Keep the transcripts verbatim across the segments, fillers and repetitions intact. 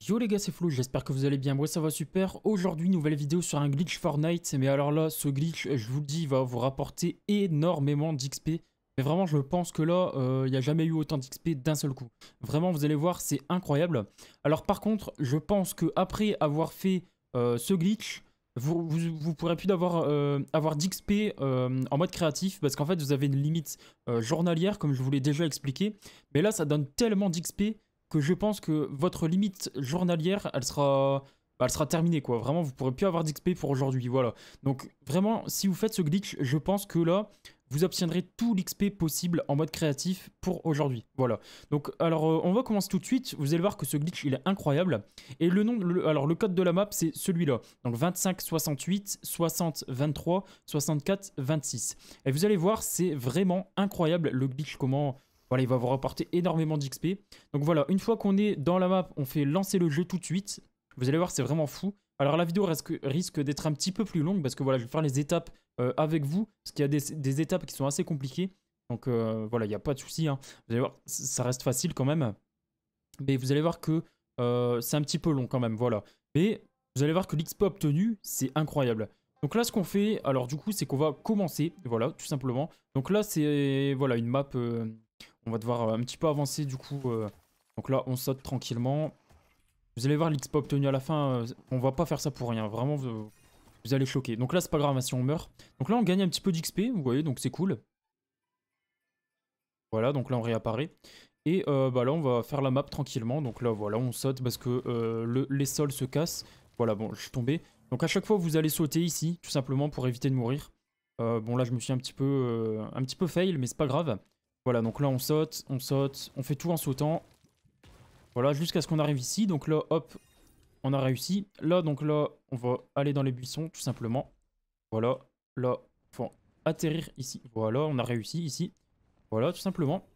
Yo les gars, c'est Flo, j'espère que vous allez bien, moi ça va super. Aujourd'hui, nouvelle vidéo sur un glitch Fortnite, mais alors là, ce glitch, je vous le dis, il va vous rapporter énormément d'X P. Mais vraiment, je pense que là, il euh, n'y a jamais eu autant d'X P d'un seul coup. Vraiment, vous allez voir, c'est incroyable. Alors par contre, je pense qu'après avoir fait euh, ce glitch, vous, vous, vous pourrez plus d'avoir euh, avoir d'X P euh, en mode créatif, parce qu'en fait, vous avez une limite euh, journalière, comme je vous l'ai déjà expliqué. Mais là, ça donne tellement d'X P que je pense que votre limite journalière, elle sera, elle sera terminée, quoi. Vraiment, vous ne pourrez plus avoir d'X P pour aujourd'hui, voilà. Donc, vraiment, si vous faites ce glitch, je pense que là, vous obtiendrez tout l'X P possible en mode créatif pour aujourd'hui, voilà. Donc, alors, euh, on va commencer tout de suite. Vous allez voir que ce glitch, il est incroyable. Et le nom, le, alors, le code de la map, c'est celui-là. Donc, vingt-cinq soixante-huit, soixante vingt-trois, soixante-quatre vingt-six. Et vous allez voir, c'est vraiment incroyable, le glitch, comment... Voilà, il va vous rapporter énormément d'X P. Donc voilà, une fois qu'on est dans la map, on fait lancer le jeu tout de suite. Vous allez voir, c'est vraiment fou. Alors la vidéo risque, risque d'être un petit peu plus longue parce que voilà, je vais faire les étapes euh, avec vous. Parce qu'il y a des, des étapes qui sont assez compliquées. Donc euh, voilà, il n'y a pas de souci, hein. Vous allez voir, ça reste facile quand même. Mais vous allez voir que euh, c'est un petit peu long quand même, voilà. Mais vous allez voir que l'X P obtenu, c'est incroyable. Donc là, ce qu'on fait, alors du coup, c'est qu'on va commencer. Voilà, tout simplement. Donc là, c'est voilà une map... Euh, on va devoir un petit peu avancer du coup. Euh, donc là, on saute tranquillement. Vous allez voir l'X P obtenu à la fin. Euh, on va pas faire ça pour rien. Vraiment, vous, vous allez choquer. Donc là, c'est pas grave si on meurt. Donc là, on gagne un petit peu d'X P. Vous voyez, donc c'est cool. Voilà, donc là, on réapparaît. Et euh, bah, là, on va faire la map tranquillement. Donc là, voilà, on saute parce que euh, le, les sols se cassent. Voilà, bon, je suis tombé. Donc à chaque fois, vous allez sauter ici, tout simplement pour éviter de mourir. Euh, bon, là, je me suis un petit peu, euh, un petit peu fail, mais c'est pas grave. Voilà, donc là on saute, on saute, on fait tout en sautant. Voilà, jusqu'à ce qu'on arrive ici. Donc là, hop, on a réussi. Là, donc là, on va aller dans les buissons, tout simplement. Voilà, là, faut atterrir ici. Voilà, on a réussi ici. Voilà, tout simplement.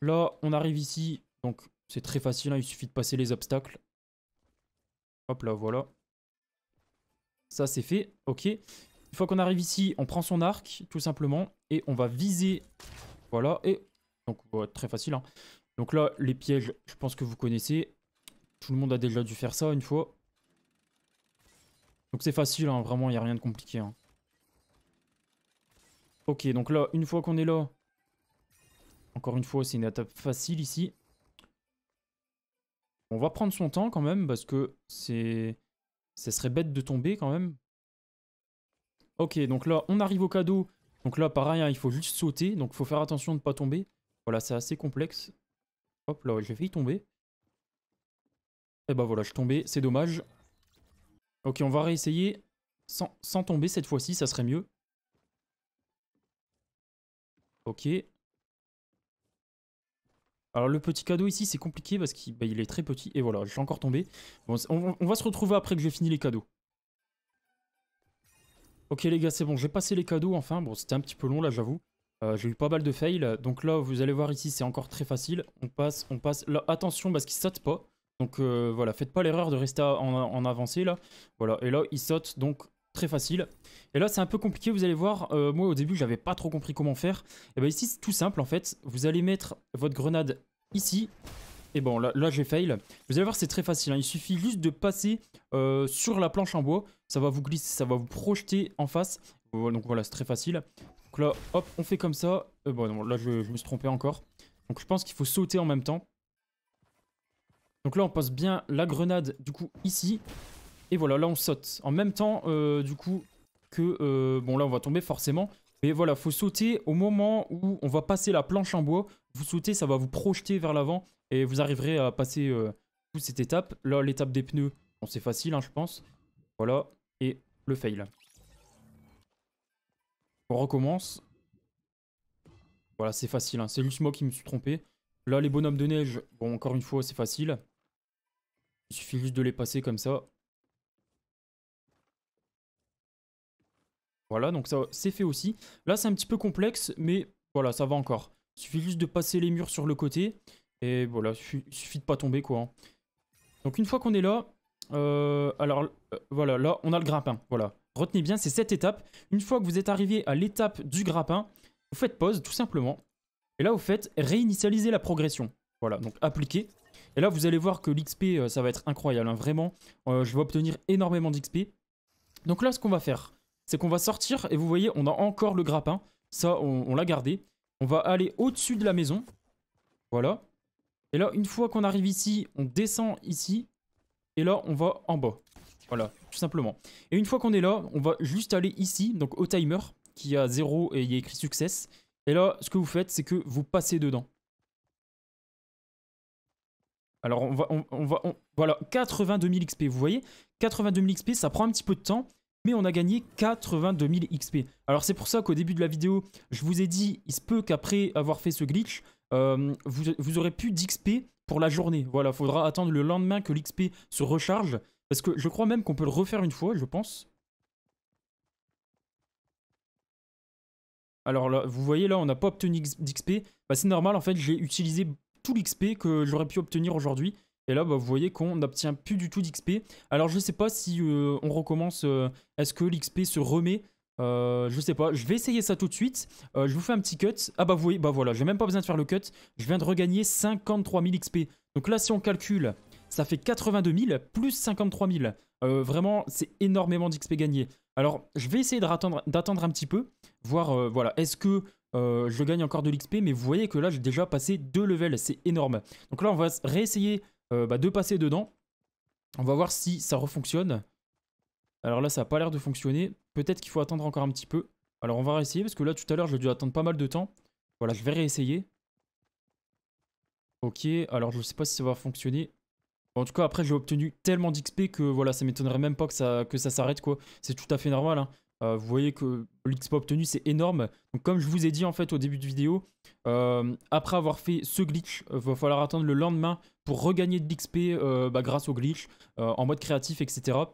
Là, on arrive ici. Donc, c'est très facile, hein, il suffit de passer les obstacles. Hop là, voilà. Ça, c'est fait. Ok. Une fois qu'on arrive ici, on prend son arc, tout simplement. Et on va viser... Voilà, et donc ouais, très facile, hein. Donc là, les pièges, je pense que vous connaissez. Tout le monde a déjà dû faire ça une fois. Donc c'est facile, hein, vraiment, il n'y a rien de compliqué, hein. Ok, donc là, une fois qu'on est là, encore une fois, c'est une étape facile ici. On va prendre son temps quand même, parce que c'est... Ça serait bête de tomber quand même. Ok, donc là, on arrive au cadeau. Donc là, pareil, hein, il faut juste sauter. Donc, il faut faire attention de ne pas tomber. Voilà, c'est assez complexe. Hop là, j'ai failli tomber. Et bah voilà, je suis tombé. C'est dommage. Ok, on va réessayer sans, sans tomber cette fois-ci. Ça serait mieux. Ok. Alors, le petit cadeau ici, c'est compliqué parce qu'il bah, il est très petit. Et voilà, je suis encore tombé. Bon, on, on va se retrouver après que j'ai fini les cadeaux. Ok les gars, c'est bon, j'ai passé les cadeaux enfin. Bon, c'était un petit peu long là, j'avoue. Euh, j'ai eu pas mal de fails. Donc là, vous allez voir ici, c'est encore très facile. On passe, on passe. Là, attention parce qu'il saute pas. Donc euh, voilà, faites pas l'erreur de rester à, en, en avancée là. Voilà, et là, il saute, donc très facile. Et là, c'est un peu compliqué, vous allez voir. Euh, moi, au début, j'avais pas trop compris comment faire. Et bien ici, c'est tout simple en fait. Vous allez mettre votre grenade ici. Et bon, là, là j'ai fail. Vous allez voir, c'est très facile, hein. Il suffit juste de passer euh, sur la planche en bois. Ça va vous glisser, ça va vous projeter en face. Donc voilà, c'est très facile. Donc là, hop, on fait comme ça. Euh, bon, non, là, je, je me suis trompé encore. Donc je pense qu'il faut sauter en même temps. Donc là, on passe bien la grenade, du coup, ici. Et voilà, là, on saute. En même temps, euh, du coup, que... Euh, bon, là, on va tomber forcément. Mais voilà, faut sauter au moment où on va passer la planche en bois. Vous sautez, ça va vous projeter vers l'avant. Et vous arriverez à passer euh, toute cette étape. Là, l'étape des pneus, bon, c'est facile, hein, je pense. Voilà. Et le fail. On recommence. Voilà, c'est facile, hein. C'est juste moi qui me suis trompé. Là, les bonhommes de neige, bon, encore une fois, c'est facile. Il suffit juste de les passer comme ça. Voilà, donc ça, c'est fait aussi. Là, c'est un petit peu complexe, mais voilà, ça va encore. Il suffit juste de passer les murs sur le côté. Et voilà, il suffit de pas tomber, quoi. Donc une fois qu'on est là, euh, alors euh, voilà, là on a le grappin. Voilà, retenez bien, c'est cette étape. Une fois que vous êtes arrivé à l'étape du grappin, vous faites pause, tout simplement. Et là, vous faites réinitialiser la progression. Voilà, donc appliquer. Et là, vous allez voir que l'X P, ça va être incroyable, hein, vraiment. Euh, je vais obtenir énormément d'X P. Donc là, ce qu'on va faire, c'est qu'on va sortir. Et vous voyez, on a encore le grappin. Ça, on, on l'a gardé. On va aller au-dessus de la maison. Voilà. Et là, une fois qu'on arrive ici, on descend ici. Et là, on va en bas. Voilà, tout simplement. Et une fois qu'on est là, on va juste aller ici, donc au timer, qui a zéro et il y a écrit success. Et là, ce que vous faites, c'est que vous passez dedans. Alors, on va... On, on va on, voilà, quatre-vingt-deux mille X P, vous voyez, quatre-vingt-deux mille X P, ça prend un petit peu de temps, mais on a gagné quatre-vingt-deux mille X P. Alors, c'est pour ça qu'au début de la vidéo, je vous ai dit, il se peut qu'après avoir fait ce glitch, euh, vous, vous aurez plus d'X P pour la journée. Voilà, il faudra attendre le lendemain que l'X P se recharge, parce que je crois même qu'on peut le refaire une fois, je pense. Alors là, vous voyez, là, on n'a pas obtenu d'X P. Bah, c'est normal, en fait, j'ai utilisé tout l'X P que j'aurais pu obtenir aujourd'hui. Et là, bah, vous voyez qu'on n'obtient plus du tout d'X P. Alors, je ne sais pas si euh, on recommence. Euh, Est-ce que l'X P se remet? euh, Je ne sais pas. Je vais essayer ça tout de suite. Euh, je vous fais un petit cut. Ah bah, vous voyez, bah voilà, j'ai même pas besoin de faire le cut. Je viens de regagner cinquante-trois mille X P. Donc là, si on calcule, ça fait quatre-vingt-deux mille plus cinquante-trois mille. Euh, vraiment, c'est énormément d'X P gagné. Alors, je vais essayer d'attendre un petit peu, voir, euh, voilà, est-ce que euh, je gagne encore de l'X P, mais vous voyez que là, j'ai déjà passé deux levels, c'est énorme. Donc là, on va réessayer euh, bah, de passer dedans. On va voir si ça refonctionne. Alors là, ça n'a pas l'air de fonctionner. Peut-être qu'il faut attendre encore un petit peu. Alors, on va réessayer, parce que là, tout à l'heure, j'ai dû attendre pas mal de temps. Voilà, je vais réessayer. Ok, alors je ne sais pas si ça va fonctionner. En tout cas, après, j'ai obtenu tellement d'X P que voilà, ça m'étonnerait même pas que ça, que ça s'arrête, quoi. C'est tout à fait normal, hein. Euh, vous voyez que l'X P obtenu, c'est énorme. Donc, comme je vous ai dit, en fait, au début de vidéo, euh, après avoir fait ce glitch, il euh, va falloir attendre le lendemain pour regagner de l'X P euh, bah, grâce au glitch, euh, en mode créatif, et cetera.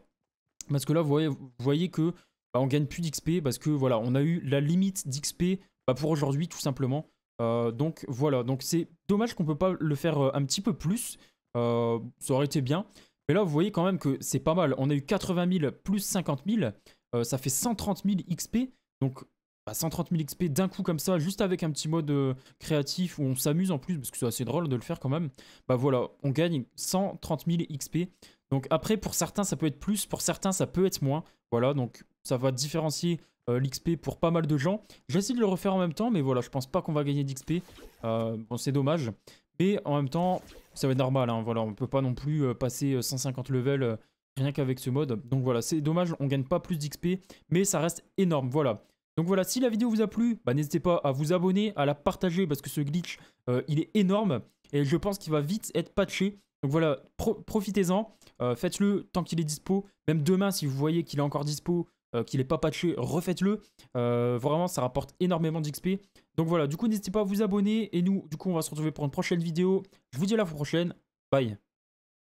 Parce que là, vous voyez, vous voyez que bah, on gagne plus d'X P parce que voilà, on a eu la limite d'X P bah, pour aujourd'hui, tout simplement. Euh, donc, voilà. Donc, c'est dommage qu'on ne peut pas le faire euh, un petit peu plus. Euh, ça aurait été bien, mais là vous voyez quand même que c'est pas mal, on a eu quatre-vingt mille plus cinquante mille, euh, ça fait cent trente mille X P, donc bah, cent trente mille X P d'un coup comme ça, juste avec un petit mode euh, créatif où on s'amuse en plus, parce que c'est assez drôle de le faire quand même. Bah voilà, on gagne cent trente mille X P, donc après pour certains ça peut être plus, pour certains ça peut être moins, voilà, donc ça va différencier euh, l'X P pour pas mal de gens. J'essaie de le refaire en même temps, mais voilà, je pense pas qu'on va gagner d'X P, euh, bon c'est dommage. Et en même temps, ça va être normal, hein, voilà, on ne peut pas non plus passer cent cinquante levels euh, rien qu'avec ce mode. Donc voilà, c'est dommage, on ne gagne pas plus d'X P, mais ça reste énorme, voilà. Donc voilà, si la vidéo vous a plu, bah, n'hésitez pas à vous abonner, à la partager, parce que ce glitch, euh, il est énorme, et je pense qu'il va vite être patché. Donc voilà, pro profitez-en, euh, faites-le tant qu'il est dispo, même demain si vous voyez qu'il est encore dispo, Euh, qu'il n'est pas patché, refaites-le. Euh, vraiment, ça rapporte énormément d'X P. Donc voilà, du coup, n'hésitez pas à vous abonner. Et nous, du coup, on va se retrouver pour une prochaine vidéo. Je vous dis à la prochaine. Bye.